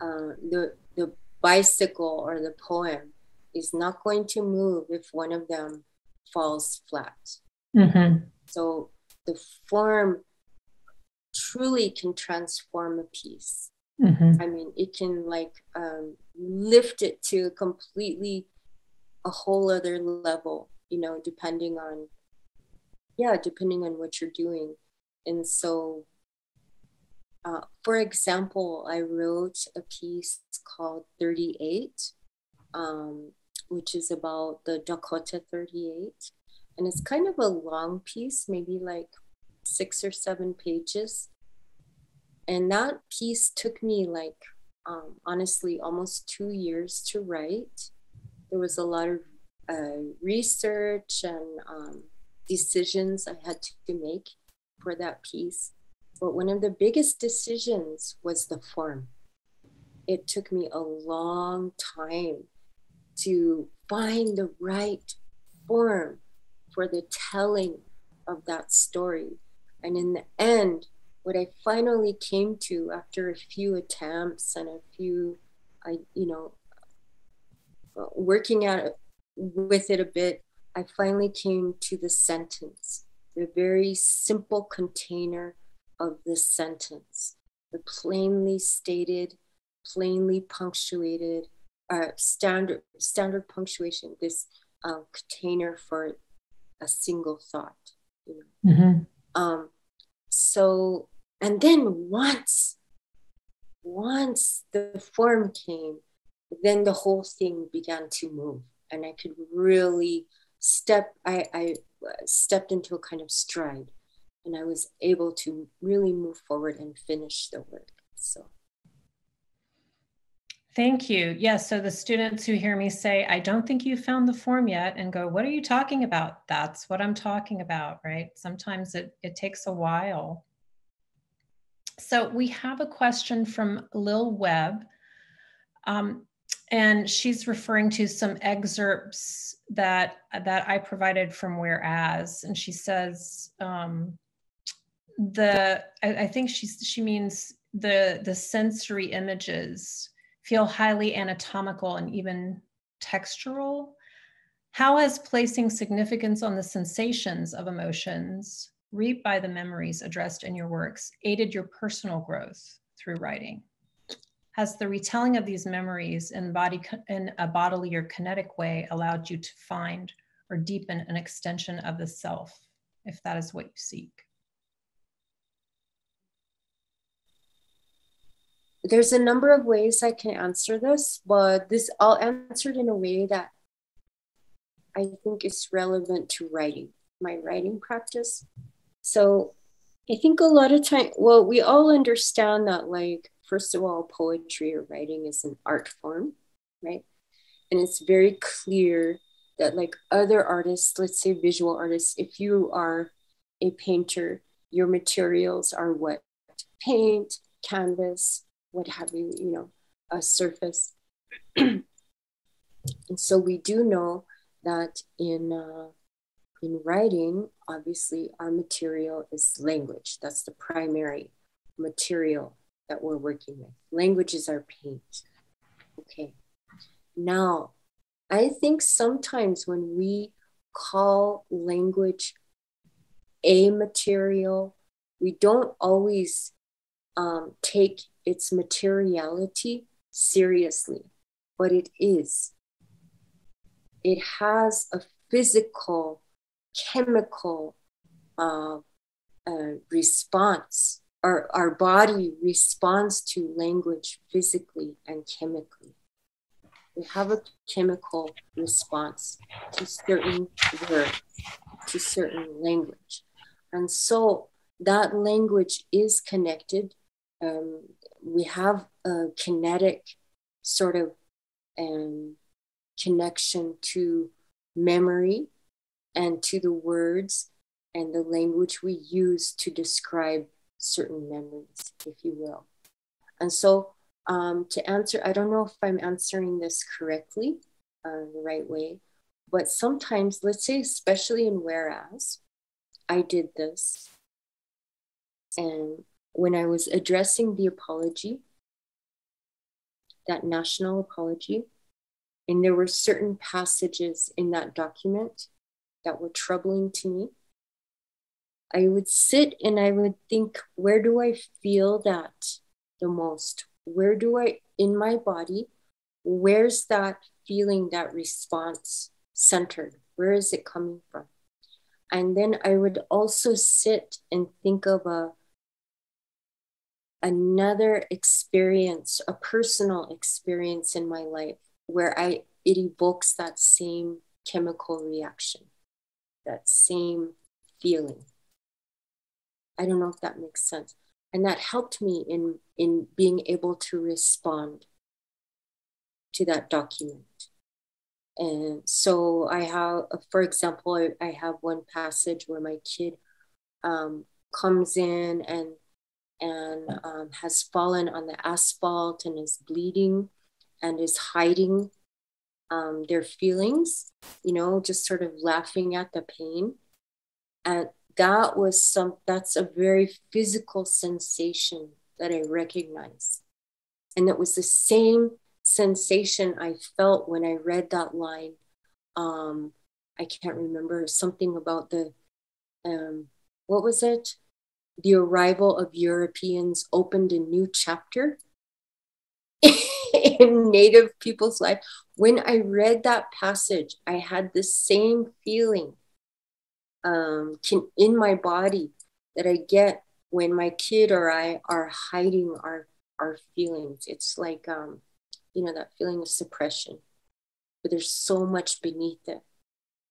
Uh, the, the bicycle or the poem is not going to move if one of them falls flat. Mm-hmm. So the form truly can transform a piece. Mm-hmm. I mean, it can like um, lift it to completely a whole other level, you know, depending on, yeah, depending on what you're doing. And so, Uh, for example, I wrote a piece called thirty-eight, um, which is about the Dakota thirty-eight. And it's kind of a long piece, maybe like six or seven pages. And that piece took me like, um, honestly, almost two years to write. There was a lot of uh, research and um, decisions I had to make for that piece. But one of the biggest decisions was the form. It took me a long time to find the right form for the telling of that story. And in the end, what I finally came to after a few attempts and a few, I, you know, working at it, with it a bit, I finally came to the sentence, the very simple container of this sentence, the plainly stated, plainly punctuated, uh, standard standard punctuation. This uh, container for a single thought. You know? Mm-hmm. Um, so, and then once, once the form came, then the whole thing began to move, and I could really step. I, I stepped into a kind of stride. And I was able to really move forward and finish the work. So, thank you. Yes. Yeah, so the students who hear me say, "I don't think you found the form yet," and go, "What are you talking about?" That's what I'm talking about, right? Sometimes it, it takes a while. So we have a question from Lil Webb, um, and she's referring to some excerpts that that I provided from Whereas, and she says. Um, The I, I think she she means the the sensory images feel highly anatomical and even textural. How has placing significance on the sensations of emotions reaped by the memories addressed in your works aided your personal growth through writing? Has the retelling of these memories in, body, in a bodily or kinetic way allowed you to find or deepen an extension of the self, if that is what you seek? There's a number of ways I can answer this, but this I'll answer it in a way that I think is relevant to writing, my writing practice. So I think a lot of time, well, we all understand that, like, first of all, poetry or writing is an art form, right? And it's very clear that, like, other artists, let's say visual artists, if you are a painter, your materials are what? Paint, canvas, what have you, you know, a surface. And so we do know that in uh, in writing, obviously our material is language. That's the primary material that we're working with. Language is our paint. Okay. Now, I think sometimes when we call language a material, we don't always um, take its materiality seriously, but it is. It has a physical, chemical uh, uh, response. Our, our body responds to language physically and chemically. We have a chemical response to certain words, to certain language. And so that language is connected. Um, we have a kinetic sort of um, connection to memory and to the words and the language we use to describe certain memories, if you will. And so um, to answer, I don't know if I'm answering this correctly, uh, the right way, but sometimes, let's say, especially in Whereas, I did this. And when I was addressing the apology, that national apology, and there were certain passages in that document that were troubling to me, I would sit and I would think, where do I feel that the most? Where do I, in my body, where's that feeling, that response centered? Where is it coming from? And then I would also sit and think of a another experience, a personal experience in my life where I, it evokes that same chemical reaction, that same feeling. I don't know if that makes sense. And that helped me in, in being able to respond to that document. And so I have, for example, I, I have one passage where my kid um, comes in and and um, has fallen on the asphalt and is bleeding and is hiding um, their feelings, you know, just sort of laughing at the pain. And that was some, that's a very physical sensation that I recognize. And that was the same sensation I felt when I read that line. Um, I can't remember, something about the, um, what was it? The arrival of Europeans opened a new chapter in Native people's life. When I read that passage, I had the same feeling um, can, in my body that I get when my kid or I are hiding our, our feelings. It's like, um, you know, that feeling of suppression, but there's so much beneath it.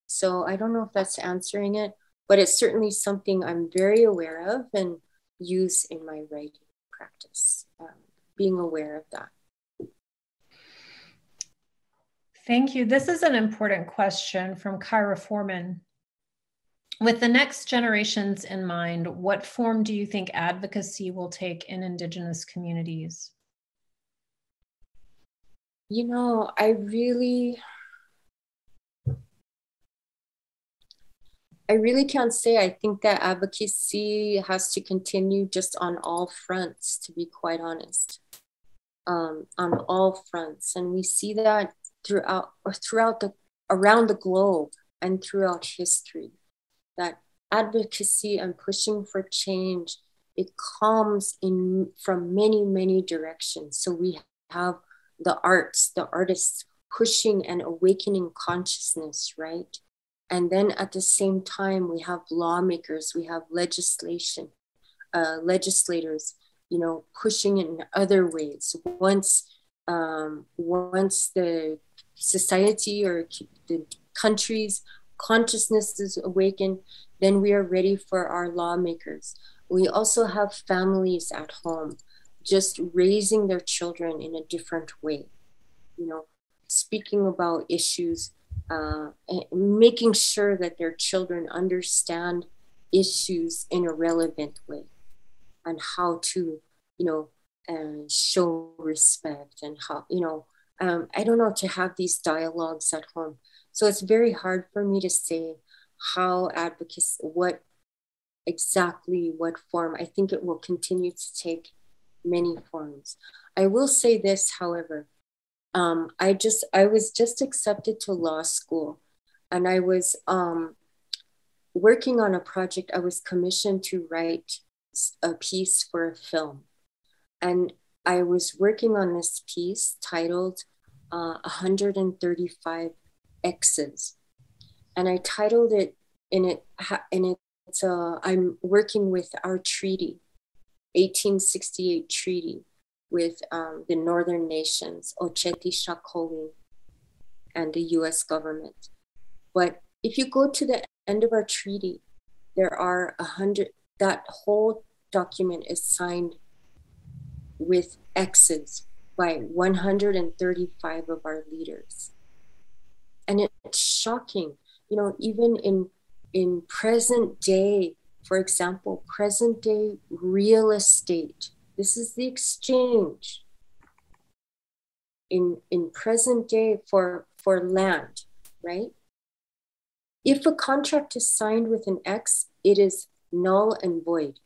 So I don't know if that's answering it, but it's certainly something I'm very aware of and use in my writing practice, um, being aware of that. Thank you. This is an important question from Kyra Foreman. With the next generations in mind, what form do you think advocacy will take in Indigenous communities? You know, I really... I really can't say. I think that advocacy has to continue just on all fronts, to be quite honest, um, on all fronts. And we see that throughout, or throughout the, around the globe and throughout history, that advocacy and pushing for change, it comes in from many, many directions. So we have the arts, the artists pushing and awakening consciousness, right? And then at the same time, we have lawmakers, we have legislation, uh, legislators, you know, pushing in other ways. Once, um, once the society or the country's consciousness is awakened, then we are ready for our lawmakers. We also have families at home, just raising their children in a different way, you know, speaking about issues, uh, and making sure that their children understand issues in a relevant way, and how to, you know, uh, show respect, and how, you know, um, I don't know, to have these dialogues at home. So it's very hard for me to say how advocacy, what exactly, what form. I think it will continue to take many forms. I will say this, however, um, I just, I was just accepted to law school, and I was um, working on a project. I was commissioned to write a piece for a film, and I was working on this piece titled uh, one hundred thirty-five X's, and I titled it in it in it. It's uh, I'm working with our treaty, eighteen sixty-eight treaty with um, the northern nations, Ocheti Shakowi, and the U S government. But if you go to the end of our treaty, there are a hundred. That whole document is signed with X's by one hundred thirty-five of our leaders. And it's shocking, you know, even in, in present day, for example, present day real estate, this is the exchange in, in present day for, for land, right? If a contract is signed with an X, it is null and void.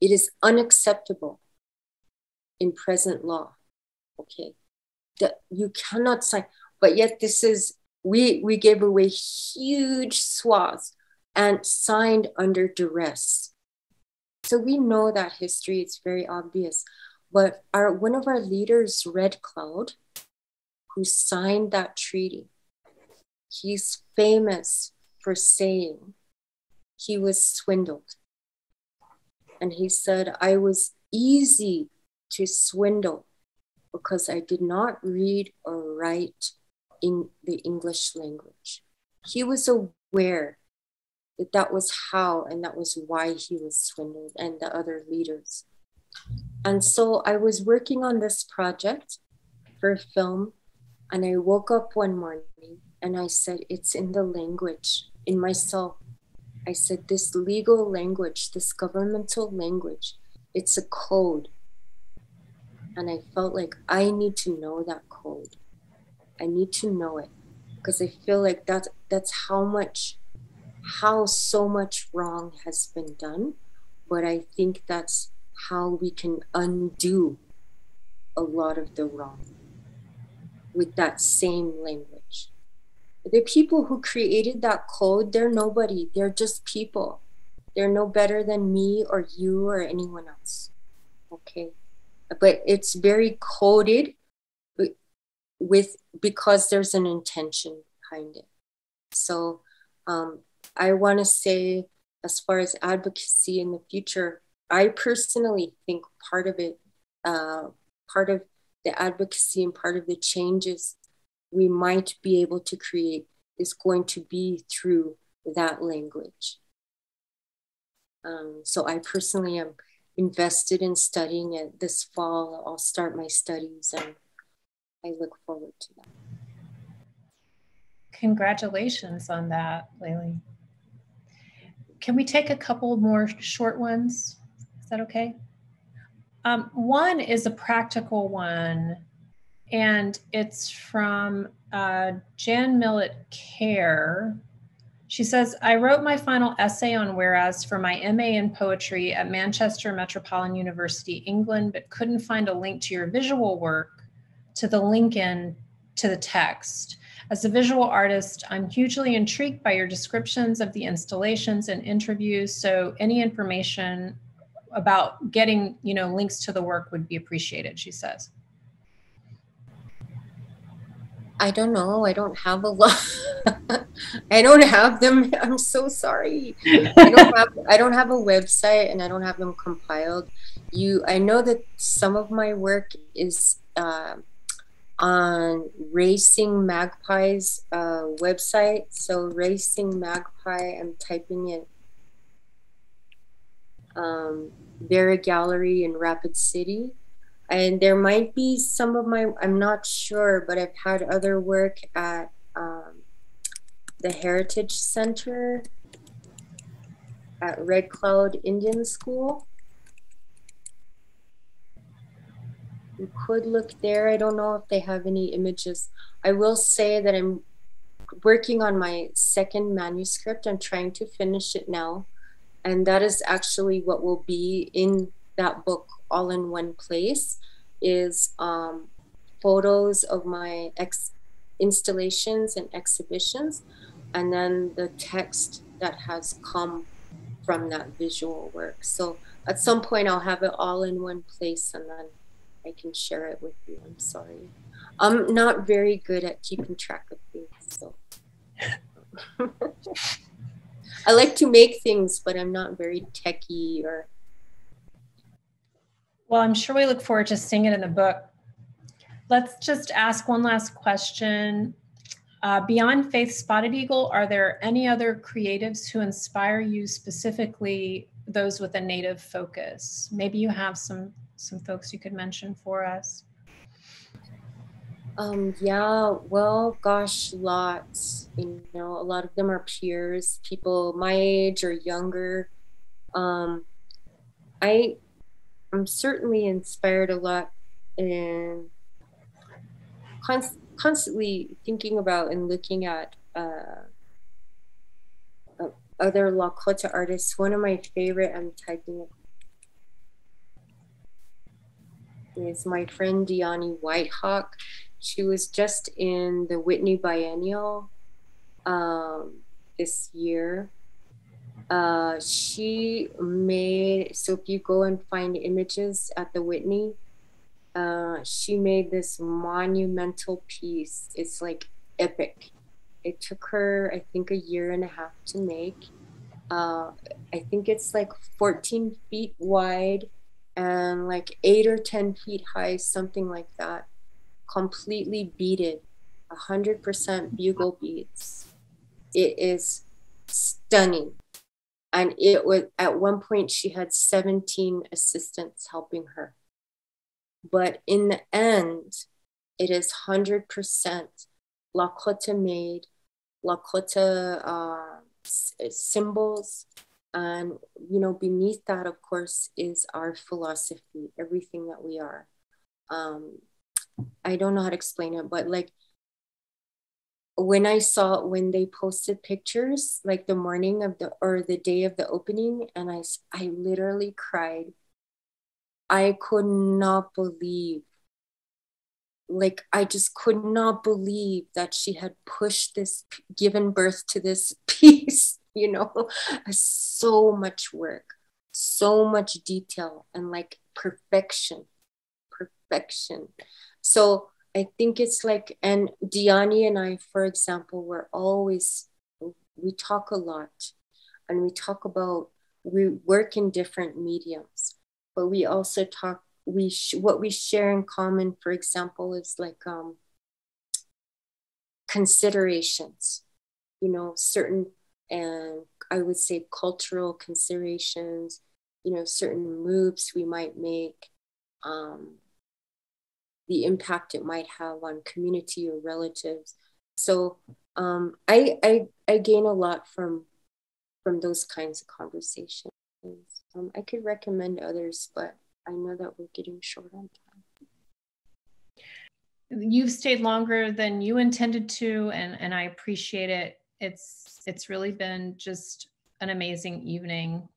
It is unacceptable in present law, okay? That you cannot sign, but yet this is, we, we gave away huge swaths and signed under duress. So we know that history, it's very obvious, but our, one of our leaders, Red Cloud, who signed that treaty, he's famous for saying, he was swindled. And he said, I was easy to swindle because I did not read or write in the English language. He was aware that that was how, and that was why he was swindled, and the other leaders. And so I was working on this project for film, and I woke up one morning and I said, it's in the language, in myself. I said, this legal language, this governmental language, it's a code. And I felt like I need to know that code. I need to know it, because I feel like that, that's how much, how so much wrong has been done. But I think that's how we can undo a lot of the wrong with that same language. The people who created that code, they're nobody. They're just people. They're no better than me or you or anyone else. Okay. But it's very coded with, because there's an intention behind it. So um, I want to say, as far as advocacy in the future, I personally think part of it, uh, part of the advocacy and part of the changes we might be able to create is going to be through that language. Um, so I personally am invested in studying it. This fall, I'll start my studies, and I look forward to that. Congratulations on that, Layli. Can we take a couple more short ones? Is that okay? Um, one is a practical one, and it's from uh, Jan Millett Kerr. She says, I wrote my final essay on Whereas for my M A in poetry at Manchester Metropolitan University, England, but couldn't find a link to your visual work, to the link in, to the text. As a visual artist, I'm hugely intrigued by your descriptions of the installations and interviews, so any information about getting, you know, links to the work would be appreciated, she says. I don't know. I don't have a lot. I don't have them. I'm so sorry. I don't have, I don't have a website, and I don't have them compiled. You, I know that some of my work is uh, on Racing Magpie's uh, website. So Racing Magpie, I'm typing it. Um, they're a gallery in Rapid City. And there might be some of my, I'm not sure, but I've had other work at um, the Heritage Center at Red Cloud Indian School. You could look there. I don't know if they have any images. I will say that I'm working on my second manuscript. I'm trying to finish it now. And that is actually what will be in that book, all in one place, is um, photos of my ex installations and exhibitions, and then the text that has come from that visual work. So at some point I'll have it all in one place, and then I can share it with you. I'm sorry. I'm not very good at keeping track of things. So I like to make things, but I'm not very techie or. Well, I'm sure we look forward to seeing it in the book. Let's just ask one last question. Uh, beyond Faith Spotted Eagle, are there any other creatives who inspire you, specifically those with a Native focus? Maybe you have some, some folks you could mention for us. Um, yeah, well, gosh, lots. You know, a lot of them are peers, people my age or younger. Um, I... I'm certainly inspired a lot and const constantly thinking about and looking at uh, uh, other Lakota artists. One of my favorite, I'm typing it, is my friend Diane Whitehawk. She was just in the Whitney Biennial um, this year. Uh, she made, so if you go and find images at the Whitney, uh, she made this monumental piece. It's like epic. It took her, I think, a year and a half to make. Uh, I think it's like fourteen feet wide and like eight or ten feet high, something like that. Completely beaded, one hundred percent bugle beads. It is stunning. And it was, at one point she had seventeen assistants helping her. But in the end, it is one hundred percent Lakota made, Lakota uh, symbols. And, you know, beneath that, of course, is our philosophy, everything that we are. Um, I don't know how to explain it, but like, when I saw, when they posted pictures, like the morning of the, or the day of the opening, and I, I literally cried. I could not believe, like, I just could not believe that she had pushed this, given birth to this piece, you know, so much work, so much detail, and like perfection, perfection. So I think it's like, and Diani and I, for example, we're always, we talk a lot, and we talk about, we work in different mediums, but we also talk, we, sh what we share in common, for example, is like um, considerations, you know, certain, and I would say cultural considerations, you know, certain moves we might make, um, the impact it might have on community or relatives. So um, I, I, I gain a lot from, from those kinds of conversations. Um, I could recommend others, but I know that we're getting short on time. You've stayed longer than you intended to, and, and I appreciate it. It's, it's really been just an amazing evening.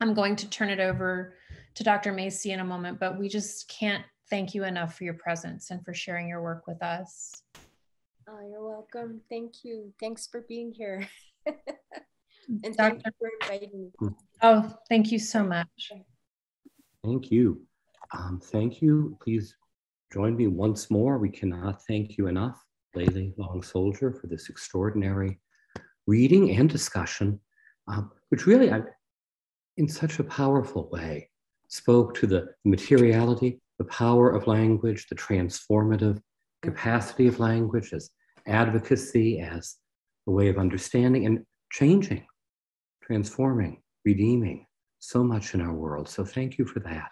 I'm going to turn it over to Doctor Macy in a moment, but we just can't thank you enough for your presence and for sharing your work with us. Oh, you're welcome. Thank you. Thanks for being here. And thank you for inviting me. Oh, thank you so much. Thank you. Um, thank you. Please join me once more. We cannot thank you enough, Layli Long Soldier, for this extraordinary reading and discussion, um, which really, I, in such a powerful way, spoke to the materiality, the power of language, the transformative capacity of language as advocacy, as a way of understanding and changing, transforming, redeeming so much in our world. So thank you for that.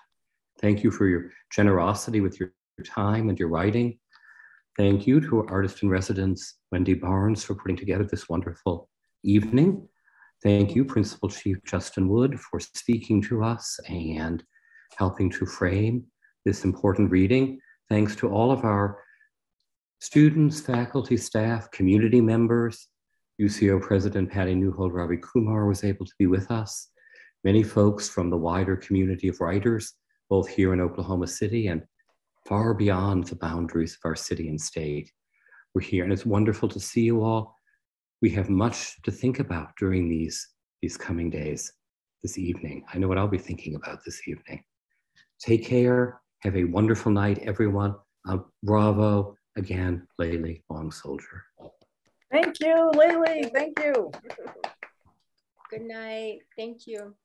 Thank you for your generosity with your time and your writing. Thank you to artist in residence, Wendy Barnes, for putting together this wonderful evening. Thank you, Principal Chief Justin Wood, for speaking to us and helping to frame this important reading. Thanks to all of our students, faculty, staff, community members. U C O President Patty Newhold Ravi Kumar was able to be with us. Many folks from the wider community of writers, both here in Oklahoma City and far beyond the boundaries of our city and state, were here. And it's wonderful to see you all. We have much to think about during these, these coming days, this evening. I know what I'll be thinking about this evening. Take care. Have a wonderful night, everyone. Um, bravo. Again, Layli Long Soldier. Thank you, Layli. Thank you. Good night. Thank you.